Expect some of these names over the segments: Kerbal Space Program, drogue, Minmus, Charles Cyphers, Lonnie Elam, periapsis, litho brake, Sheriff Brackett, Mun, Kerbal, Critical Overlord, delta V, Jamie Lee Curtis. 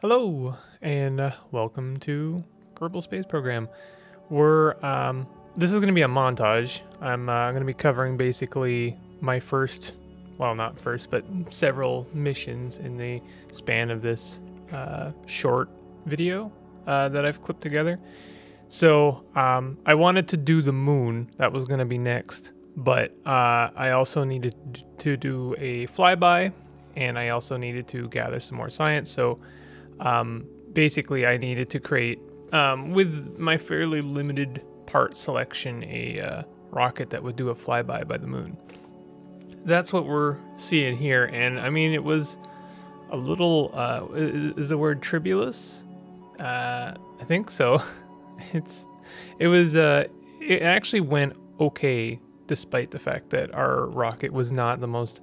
Hello, and welcome to Kerbal Space Program. This is going to be a montage. I'm going to be covering basically my first, well, not first, but several missions in the span of this short video that I've clipped together. So I wanted to do the moon. That was going to be next, but I also needed to do a flyby, and I also needed to gather some more science. So basically I needed to create, with my fairly limited part selection, a rocket that would do a flyby by the moon. That's what we're seeing here. And I mean, it was a little, is the word tribulous? I think so. It actually went okay, despite the fact that our rocket was not the most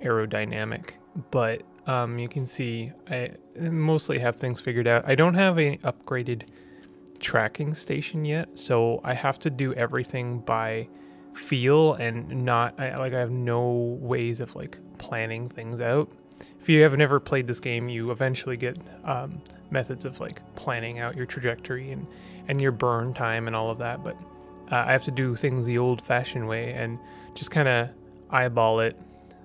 aerodynamic, but you can see I mostly have things figured out. I don't have an upgraded tracking station yet, so I have to do everything by feel and not, I have no ways of like planning things out. If you have never played this game, you eventually get methods of like planning out your trajectory and your burn time and all of that, but I have to do things the old-fashioned way and just kind of eyeball it.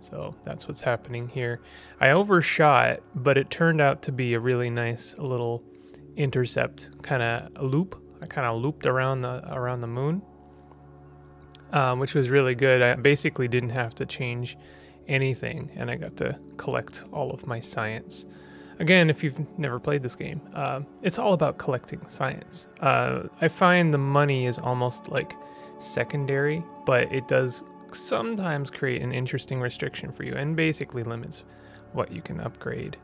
So that's what's happening here. I overshot, but it turned out to be a really nice little intercept kind of loop. I kind of looped around the moon, which was really good. I basically didn't have to change anything, and I got to collect all of my science. Again, if you've never played this game, it's all about collecting science. I find the money is almost like secondary, but it does sometimes create an interesting restriction for you and basically limits what you can upgrade,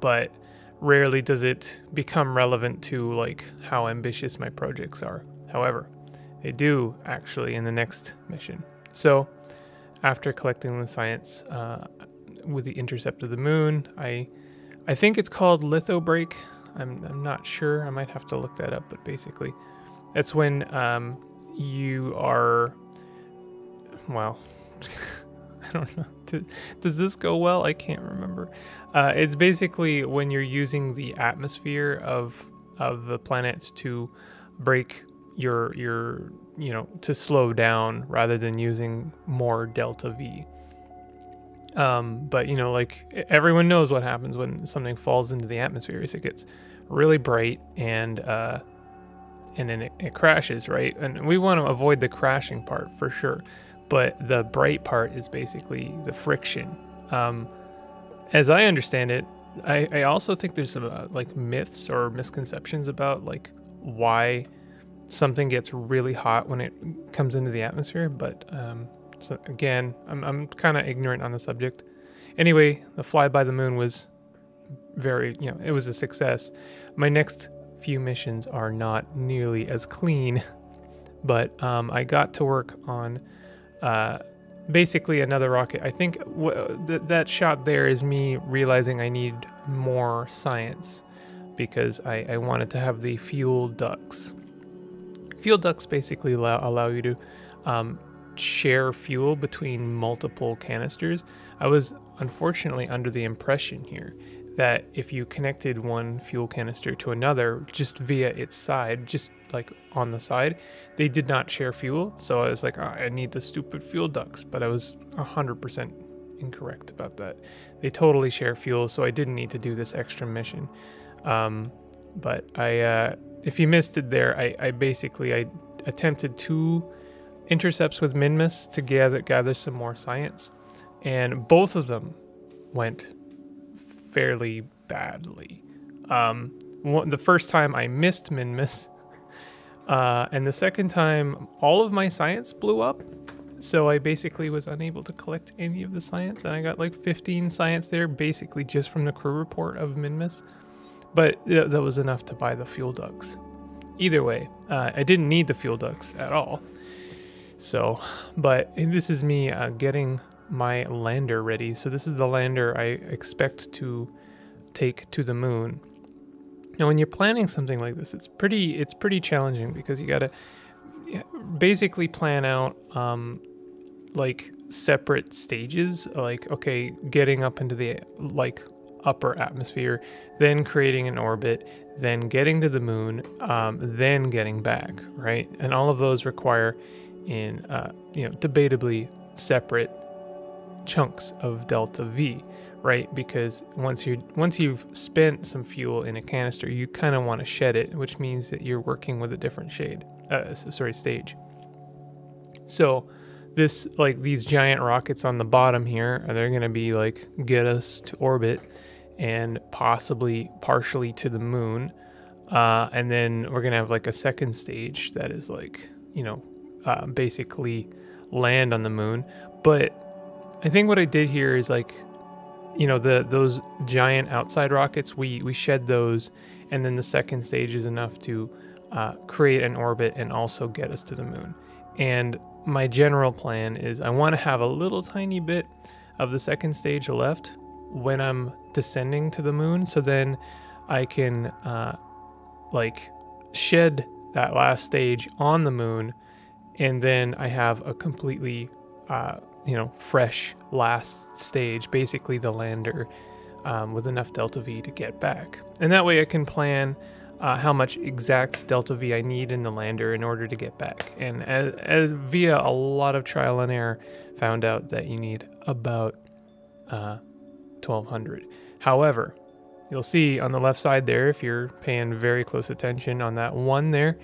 but rarely does it become relevant to like how ambitious my projects are. However, they do actually in the next mission. So after collecting the science with the intercept of the moon, I think it's called litho break. I'm not sure, I might have to look that up, but basically that's when you are, well, I don't know. Does this go well? I can't remember. It's basically when you're using the atmosphere of the planet to break your to slow down rather than using more delta V. But like everyone knows what happens when something falls into the atmosphere is it gets really bright and then it crashes, right? And we want to avoid the crashing part for sure. But the bright part is basically the friction. As I understand it, I also think there's some like myths or misconceptions about like why something gets really hot when it comes into the atmosphere. But so again, I'm kind of ignorant on the subject. Anyway, the fly by the moon was very, it was a success. My next few missions are not nearly as clean, but I got to work on basically another rocket. I think that shot there is me realizing I need more science because I wanted to have the fuel ducts. Fuel ducts basically allow you to share fuel between multiple canisters. I was unfortunately under the impression here that if you connected one fuel canister to another just via its side, just like on the side, they did not share fuel. So I was like, oh, I need the stupid fuel ducts, but I was 100% incorrect about that. They totally share fuel, so I didn't need to do this extra mission. But if you missed it there, I attempted two intercepts with Minmus to gather some more science, and both of them went fairly badly. The first time I missed Minmus, and the second time all of my science blew up, so I basically was unable to collect any of the science, and I got like 15 science there basically just from the crew report of Minmus, but that was enough to buy the fuel ducts. Either way, I didn't need the fuel ducts at all. So, but this is me getting my lander ready. So this is the lander I expect to take to the moon. Now, when you're planning something like this, it's pretty challenging because you gotta basically plan out like separate stages. Like, okay, getting up into the like upper atmosphere, then creating an orbit, then getting to the moon, then getting back, right? And all of those require, in debatably separate chunks of delta V, right? Because once you've spent some fuel in a canister, you kind of want to shed it, which means that you're working with a different stage. So this, like these giant rockets on the bottom here, they're going to be like, get us to orbit and possibly partially to the moon. And then we're going to have like a second stage that is like, basically land on the moon. But I think what I did here is like, those giant outside rockets, we shed those, and then the second stage is enough to create an orbit and also get us to the moon. And my general plan is I want to have a little tiny bit of the second stage left when I'm descending to the moon, so then I can like shed that last stage on the moon, and then I have a completely fresh last stage, basically the lander, with enough delta V to get back. And that way I can plan how much exact delta V I need in the lander in order to get back. And as via a lot of trial and error, found out that you need about 1200. However, you'll see on the left side there, if you're paying very close attention on that one there,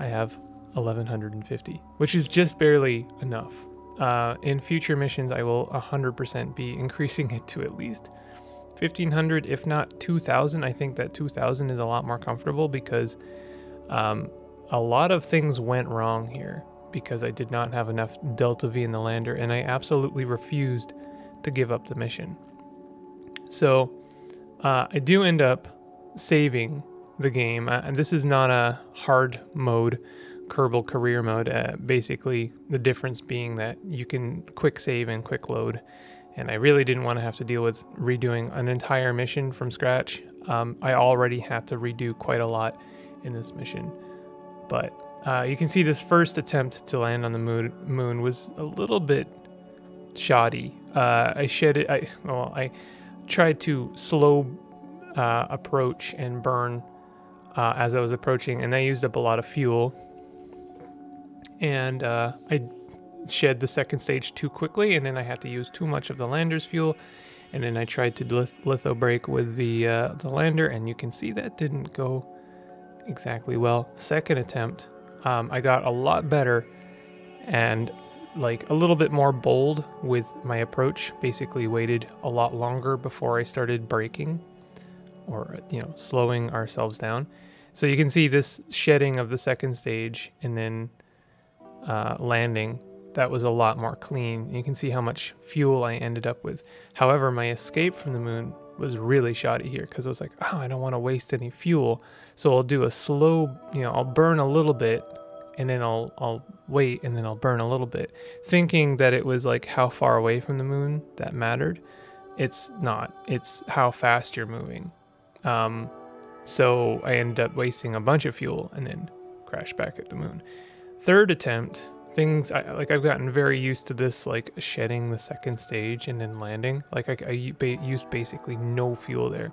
I have 1150, which is just barely enough. In future missions, I will 100% be increasing it to at least 1,500, if not 2,000. I think that 2,000 is a lot more comfortable because a lot of things went wrong here because I did not have enough delta V in the lander, and I absolutely refused to give up the mission. So I do end up saving the game. This is not a hard mode, Kerbal career mode. Basically, the difference being that you can quick save and quick load, and I really didn't want to have to deal with redoing an entire mission from scratch. I already had to redo quite a lot in this mission, but you can see this first attempt to land on the moon was a little bit shoddy. I tried to slow approach and burn as I was approaching, and I used up a lot of fuel. And I shed the second stage too quickly, and then I had to use too much of the lander's fuel, and then I tried to litho brake with the lander, and you can see that didn't go exactly well. Second attempt, I got a lot better and like a little bit more bold with my approach, basically waited a lot longer before I started braking or slowing ourselves down. So you can see this shedding of the second stage and then landing, that was a lot more clean. You can see how much fuel I ended up with. However, my escape from the moon was really shoddy here because I was like, oh, I don't want to waste any fuel, so I'll do a slow, I'll burn a little bit, and then I'll wait, and then I'll burn a little bit, thinking that it was like how far away from the moon that mattered. It's not. It's how fast you're moving. So I ended up wasting a bunch of fuel and then crashed back at the moon. Third attempt, things I've gotten very used to this, like shedding the second stage and then landing. Like I used basically no fuel there.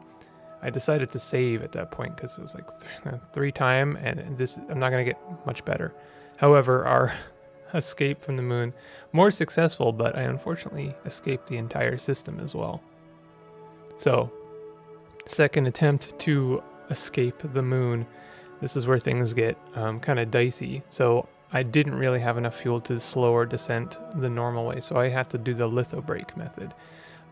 I decided to save at that point because it was like three time, and this, I'm not gonna get much better. However, our escape from the moon, more successful, but I unfortunately escaped the entire system as well. So, second attempt to escape the moon. This is where things get kind of dicey. So I didn't really have enough fuel to slow our descent the normal way, so I had to do the litho brake method.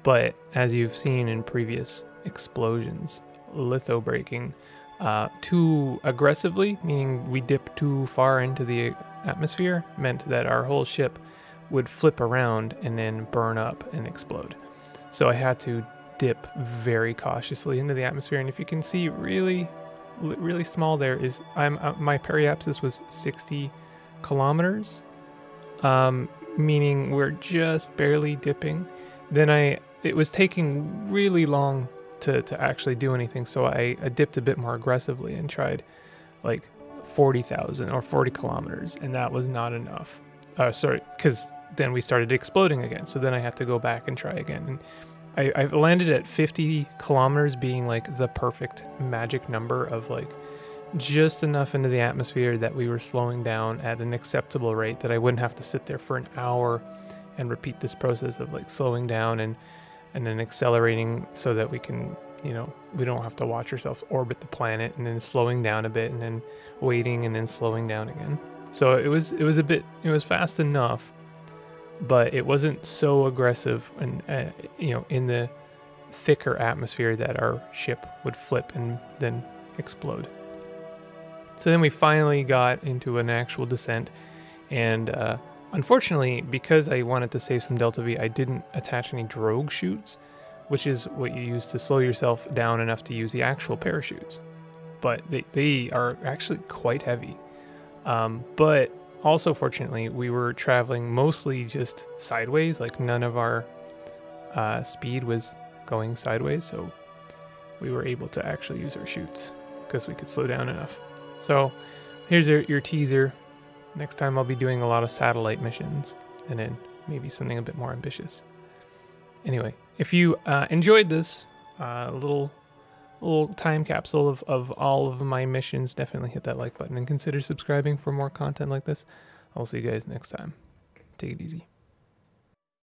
But as you've seen in previous explosions, litho braking too aggressively, meaning we dipped too far into the atmosphere, meant that our whole ship would flip around and then burn up and explode. So I had to dip very cautiously into the atmosphere, and if you can see, really small there is my periapsis was 60 kilometers, meaning we're just barely dipping. Then it was taking really long to actually do anything, so I dipped a bit more aggressively and tried like 40,000 or 40 kilometers, and that was not enough. Sorry, because then we started exploding again, so then I had to go back and try again, and I landed at 50 kilometers being like the perfect magic number of like just enough into the atmosphere that we were slowing down at an acceptable rate that I wouldn't have to sit there for an hour and repeat this process of like slowing down and then accelerating so that we can, you know, we don't have to watch ourselves orbit the planet and then slowing down a bit and then waiting and then slowing down again. So it was fast enough, but it wasn't so aggressive and, you know, in the thicker atmosphere that our ship would flip and then explode. So then we finally got into an actual descent, and unfortunately, because I wanted to save some Delta V, I didn't attach any drogue chutes, which is what you use to slow yourself down enough to use the actual parachutes. But they are actually quite heavy. But also, fortunately, we were traveling mostly just sideways, like none of our speed was going sideways, so we were able to actually use our chutes because we could slow down enough. So here's your teaser. Next time I'll be doing a lot of satellite missions and then maybe something a bit more ambitious. Anyway, if you enjoyed this little time capsule of all of my missions, definitely hit that like button and consider subscribing for more content like this. I'll see you guys next time. Take it easy.